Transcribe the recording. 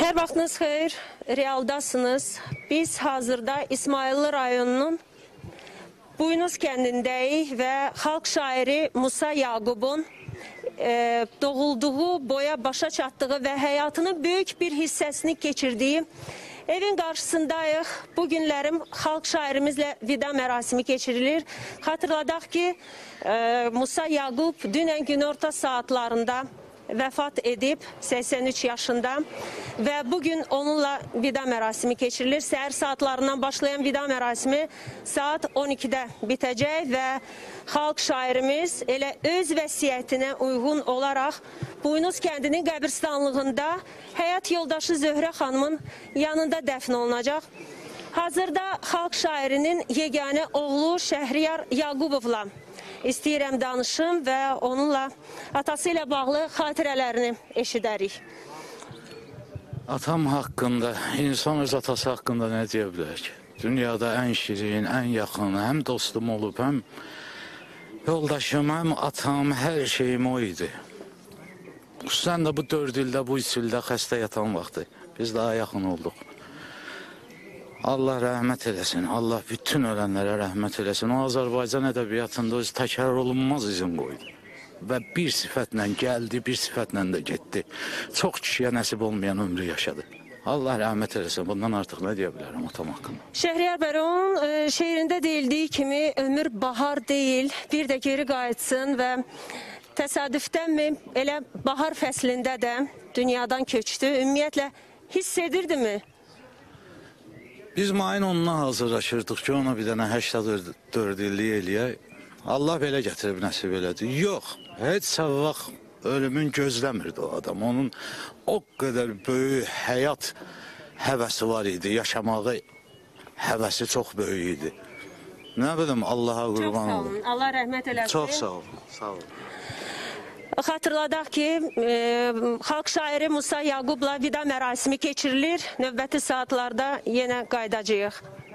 Hər vaxtınız xeyir, realdasınız. Biz hazırda İsmayıllı rayonunun Buynuz kəndindəyik və xalq şairi Musa Yaqubun doğulduğu, boya başa çatdığı və həyatının böyük bir hissəsini keçirdiyi evin qarşısındayıq. Bu günlərim xalq şairimizlə vida mərasimi keçirilir. Xatırladaq ki, Musa Yaqub dünən gün orta saatlarında vəfat edib, 83 yaşında və bugün onunla vida mərasimi keçirilir. Səhər saatlarından başlayan vida mərasimi saat 12-də bitəcək və xalq şairimiz elə öz vəsiyyətinə uyğun olaraq Buynuz kəndinin qəbirstanlığında həyat yoldaşı Zöhrə xanımın yanında dəfn olunacaq. Hazırda xalq şairinin yeganə oğlu Şəhriyar Yaqubovla istəyirəm danışım və onunla atası ilə bağlı xatirələrini eşidərik. Atam haqqında, insan öz atası haqqında nə deyə bilər ki? Dünyada ən şirin, ən yaxın, həm dostum olub, həm yoldaşım, həm atam, hər şeyim o idi. Xüsusən də bu 4 ildə, bu 3 ildə xəstə yatan vaxtı biz daha yaxın olduq. Allah rəhmət eləsin, Allah bütün ölənlərə rəhmət eləsin. O Azərbaycan ədəbiyyatında öz təkrar olunmaz izin qoydu. Və bir sifətlə gəldi, bir sifətlə də getdi. Çox kişiyə nəsib olmayan ömrü yaşadı. Allah rəhmət eləsin, bundan artıq nə deyə bilərəm atam haqqında. Şəhriyar bəron şeirində deyildiyi kimi ömür bahar deyil, bir də geri qayıtsın və təsadüfdənmi elə bahar fəslində də dünyadan köçdü. Ümumiyyətlə hiss edirdimi? Biz mayın 10-na hazırlaşırdıq ki, ona bir dənə 84 illik eləyək. Allah belə gətirib nəsib elədi. Yox, heç səvvaq ölümün gözləmirdi o adam. Onun o qədər böyük həyat həvəsi var idi, yaşamağı həvəsi çox böyük idi. Nə bilim, Allaha qurban olun. Çox sağ olun, Allah rəhmət eləsin. Çox sağ olun, sağ olun. Xatırladaq ki, xalq şairi Musa Yaqubla vida mərasimi keçirilir. Növbəti saatlarda yenə qaydacağıq.